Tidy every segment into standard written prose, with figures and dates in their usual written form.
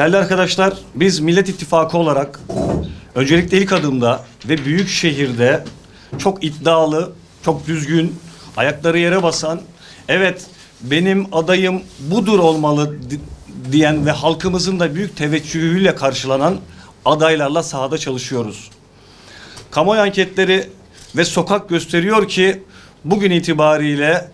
Değerli arkadaşlar, biz Millet İttifakı olarak öncelikle ilk adımda ve büyük şehirde çok iddialı, çok düzgün, ayakları yere basan, evet benim adayım budur olmalı diyen ve halkımızın da büyük teveccühüyle karşılanan adaylarla sahada çalışıyoruz. Kamuoyu anketleri ve sokak gösteriyor ki bugün itibariyle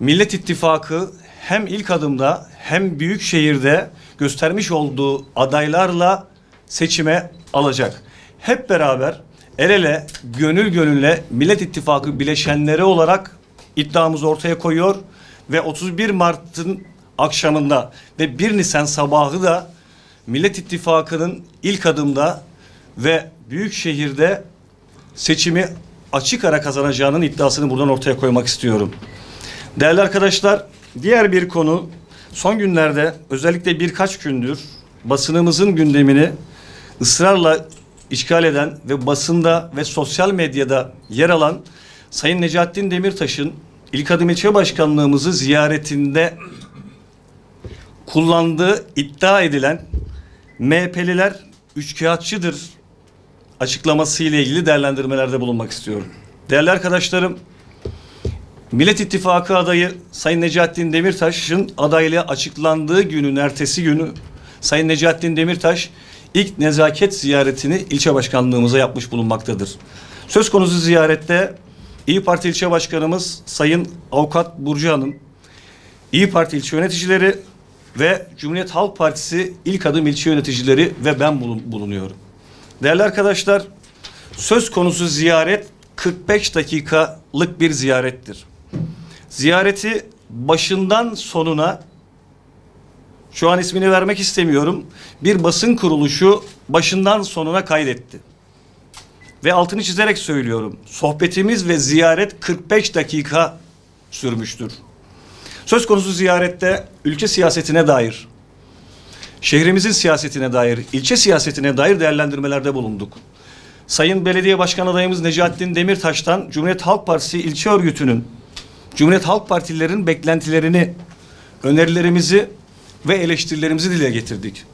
Millet İttifakı hem ilk adımda hem büyük şehirde göstermiş olduğu adaylarla seçime alacak. Hep beraber el ele, gönül gönülle Millet İttifakı bileşenleri olarak iddiamızı ortaya koyuyor ve 31 Mart'ın akşamında ve 1 Nisan sabahı da Millet İttifakı'nın ilk adımda ve büyük şehirde seçimi açık ara kazanacağının iddiasını buradan ortaya koymak istiyorum. Değerli arkadaşlar, diğer bir konu, son günlerde özellikle birkaç gündür basınımızın gündemini ısrarla işgal eden ve basında ve sosyal medyada yer alan Sayın Necattin Demirtaş'ın İlkadım ilçe başkanlığımızı ziyaretinde kullandığı iddia edilen MHP'liler üçkağıtçıdır açıklamasıyla ilgili değerlendirmelerde bulunmak istiyorum. Değerli arkadaşlarım, Millet İttifakı adayı Sayın Necattin Demirtaş'ın adaylığı açıklandığı günün ertesi günü Sayın Necattin Demirtaş ilk nezaket ziyaretini ilçe başkanlığımıza yapmış bulunmaktadır. Söz konusu ziyarette İYİ Parti ilçe başkanımız Sayın Avukat Burcu Hanım, İYİ Parti ilçe yöneticileri ve Cumhuriyet Halk Partisi İlkadım ilçe yöneticileri ve ben bulunuyorum. Değerli arkadaşlar, söz konusu ziyaret 45 dakikalık bir ziyarettir. Ziyareti başından sonuna, şu an ismini vermek istemiyorum, bir basın kuruluşu başından sonuna kaydetti. Ve altını çizerek söylüyorum, sohbetimiz ve ziyaret 45 dakika sürmüştür. Söz konusu ziyarette ülke siyasetine dair, şehrimizin siyasetine dair, ilçe siyasetine dair değerlendirmelerde bulunduk. Sayın Belediye Başkan adayımız Necattin Demirtaş'tan Cumhuriyet Halk Partisi ilçe örgütünün, Cumhuriyet Halk Partililerin beklentilerini, önerilerimizi ve eleştirilerimizi dile getirdik.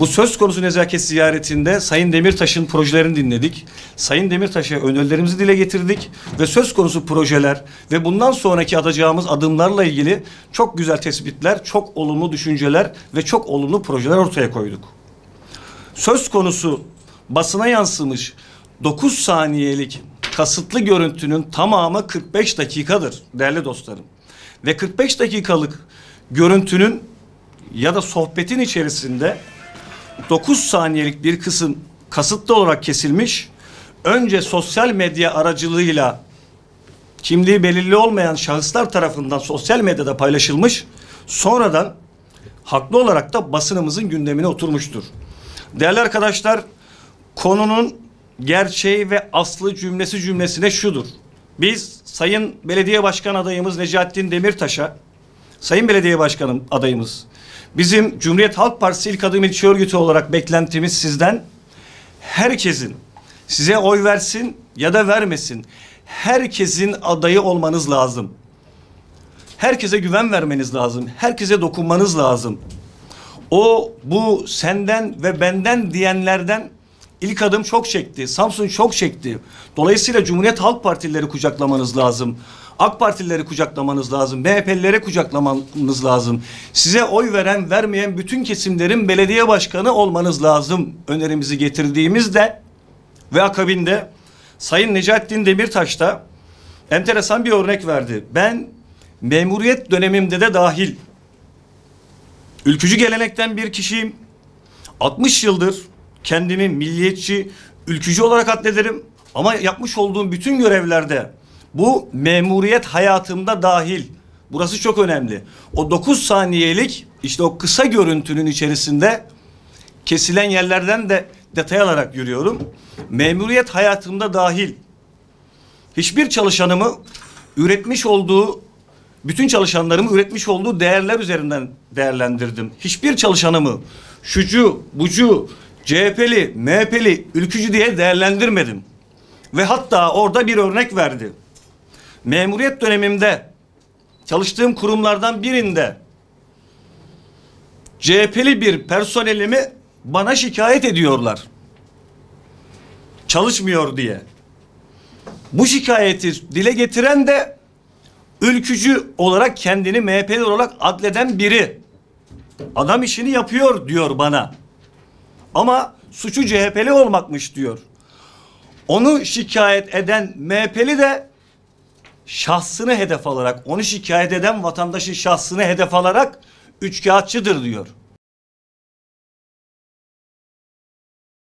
Bu söz konusu nezaket ziyaretinde Sayın Demirtaş'ın projelerini dinledik. Sayın Demirtaş'a önerilerimizi dile getirdik ve söz konusu projeler ve bundan sonraki atacağımız adımlarla ilgili çok güzel tespitler, çok olumlu düşünceler ve çok olumlu projeler ortaya koyduk. Söz konusu basına yansımış 9 saniyelik kasıtlı görüntünün tamamı 45 dakikadır değerli dostlarım. Ve 45 dakikalık görüntünün ya da sohbetin içerisinde 9 saniyelik bir kısım kasıtlı olarak kesilmiş, önce sosyal medya aracılığıyla kimliği belirli olmayan şahıslar tarafından sosyal medyada paylaşılmış, sonradan haklı olarak da basınımızın gündemine oturmuştur. Değerli arkadaşlar, konunun gerçeği ve aslı cümlesine şudur. Biz Sayın Belediye Başkan adayımız Necattin Demirtaş'a, Sayın Belediye Başkanım adayımız, bizim Cumhuriyet Halk Partisi İlkadım ilçe örgütü olarak beklentimiz sizden, herkesin size oy versin ya da vermesin, herkesin adayı olmanız lazım. Herkese güven vermeniz lazım. Herkese dokunmanız lazım. O, bu, senden ve benden diyenlerden İlkadım çok çekti, Samsun çok çekti. Dolayısıyla Cumhuriyet Halk Partilileri kucaklamanız lazım. AK Partilileri kucaklamanız lazım. MHP'lilere kucaklamanız lazım. Size oy veren, vermeyen bütün kesimlerin belediye başkanı olmanız lazım. Önerimizi getirdiğimizde ve akabinde Sayın Necattin Demirtaş da enteresan bir örnek verdi. Ben memuriyet dönemimde de dahil ülkücü gelenekten bir kişiyim. 60 yıldır kendimi milliyetçi, ülkücü olarak addederim ama yapmış olduğum bütün görevlerde, bu memuriyet hayatımda dahil, burası çok önemli. O 9 saniyelik işte o kısa görüntünün içerisinde kesilen yerlerden de detay alarak yürüyorum. Memuriyet hayatımda dahil hiçbir çalışanımı üretmiş olduğu, bütün çalışanlarımı üretmiş olduğu değerler üzerinden değerlendirdim. Hiçbir çalışanımı şucu, bucu, CHP'li, MHP'li, ülkücü diye değerlendirmedim. Ve hatta orada bir örnek verdi. Memuriyet dönemimde çalıştığım kurumlardan birinde CHP'li bir personelimi bana şikayet ediyorlar. Çalışmıyor diye. Bu şikayeti dile getiren de ülkücü olarak kendini MHP'li olarak adleden biri. Adam işini yapıyor diyor bana. Ama suçu CHP'li olmakmış diyor. Onu şikayet eden MHP'li de şahsını hedef alarak, onu şikayet eden vatandaşın şahsını hedef alarak üçkağıtçıdır diyor.